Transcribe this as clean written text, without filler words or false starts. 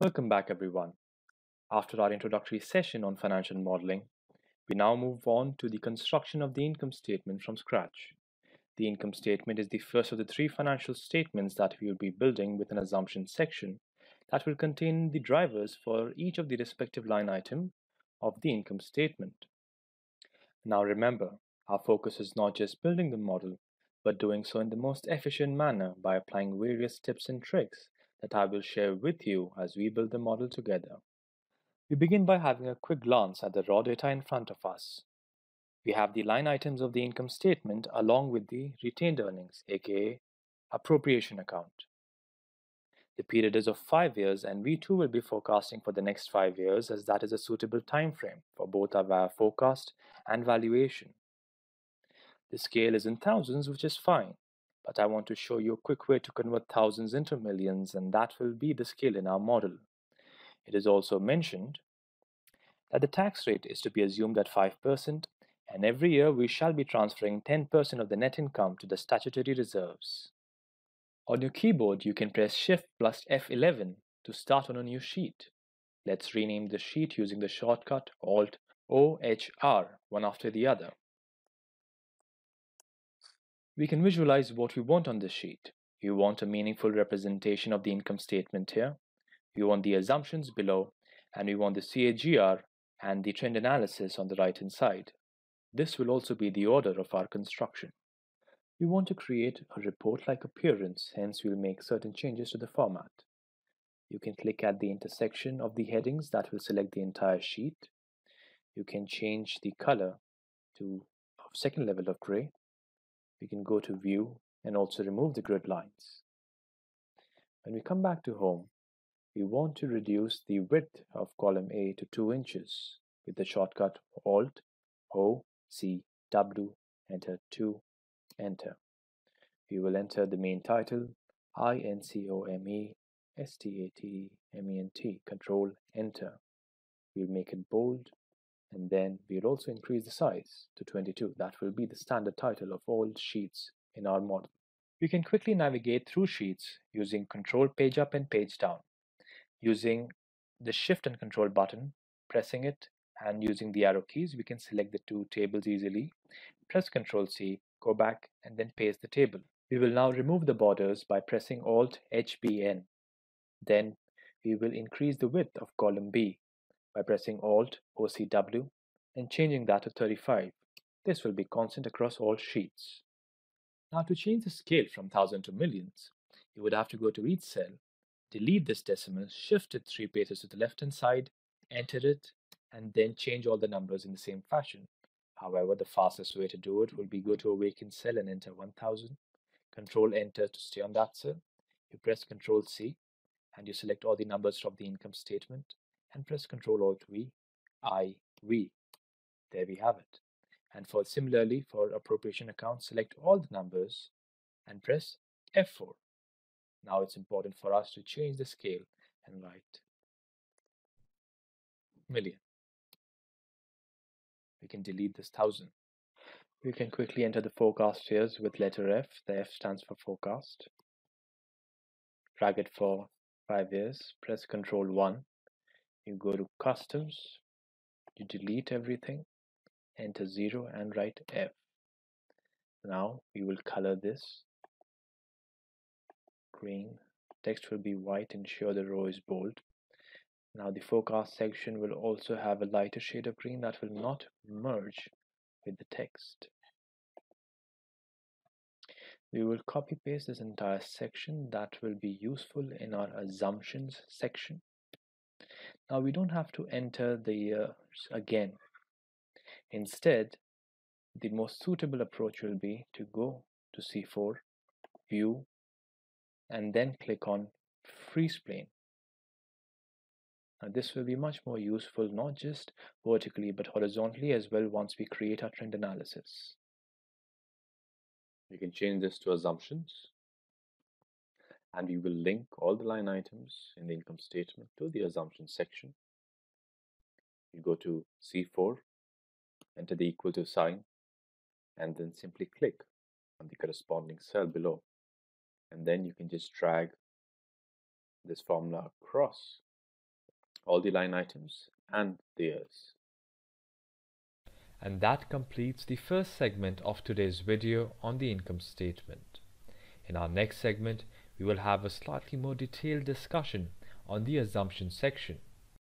Welcome back, everyone. After our introductory session on financial modeling, we now move on to the construction of the income statement from scratch. The income statement is the first of the three financial statements that we will be building with an assumption section that will contain the drivers for each of the respective line item of the income statement. Now remember, our focus is not just building the model, but doing so in the most efficient manner by applying various tips and tricks that I will share with you as we build the model together. We begin by having a quick glance at the raw data in front of us. We have the line items of the income statement along with the retained earnings, aka appropriation account. The period is of 5 years, and we too will be forecasting for the next 5 years, as that is a suitable time frame for both our forecast and valuation. The scale is in thousands, which is fine. But I want to show you a quick way to convert thousands into millions, and that will be the scale in our model. It is also mentioned that the tax rate is to be assumed at 5%, and every year we shall be transferring 10% of the net income to the statutory reserves. On your keyboard, you can press Shift plus F11 to start on a new sheet. Let's rename the sheet using the shortcut Alt-O-H-R, one after the other. We can visualize what we want on this sheet. You want a meaningful representation of the income statement here. You want the assumptions below, and we want the CAGR and the trend analysis on the right-hand side. This will also be the order of our construction. We want to create a report-like appearance, hence we'll make certain changes to the format. You can click at the intersection of the headings that will select the entire sheet. You can change the color to a second level of gray. We can go to View and also remove the grid lines. When we come back to Home, we want to reduce the width of column A to 2 inches with the shortcut Alt-O-C-W, enter 2, enter. We will enter the main title, INCOME STATEMENT, control, enter. We'll make it bold, and then we'll also increase the size to 22. That will be the standard title of all sheets in our model. You can quickly navigate through sheets using Control Page Up and Page Down, using the Shift and Control button, pressing it, and using the arrow keys, we can select the two tables easily. Press Control C, go back, and then paste the table. We will now remove the borders by pressing Alt HBN. Then we will increase the width of column B by pressing Alt-OCW and changing that to 35. This will be constant across all sheets. Now, to change the scale from 1000 to millions, you would have to go to each cell, delete this decimal, shift it 3 paces to the left-hand side, enter it, and then change all the numbers in the same fashion. However, the fastest way to do it will be go to a vacant cell and enter 1000, Control-Enter to stay on that cell. You press Control-C, and you select all the numbers from the income statement, and press Ctrl-Alt-V. There we have it. And similarly, for appropriation account, select all the numbers and press F4. Now it's important for us to change the scale and write million. We can delete this 1000. We can quickly enter the forecast years with letter F. The F stands for forecast. Drag it for 5 years. Press Ctrl-1. You go to Customs, you delete everything, enter 0 and write F. Now we will color this green. Text will be white, ensure the row is bold. Now the forecast section will also have a lighter shade of green that will not merge with the text. We will copy paste this entire section. That will be useful in our assumptions section. Now we don't have to enter the years again. Instead, the most suitable approach will be to go to C4, View, and then click on Freeze Plane. Now this will be much more useful, not just vertically but horizontally as well, once we create our trend analysis. You can change this to assumptions, and we will link all the line items in the income statement to the assumptions section. You go to C4, enter the equal to sign, and then simply click on the corresponding cell below. And then you can just drag this formula across all the line items and theirs. And that completes the first segment of today's video on the income statement. In our next segment, we will have a slightly more detailed discussion on the assumption section.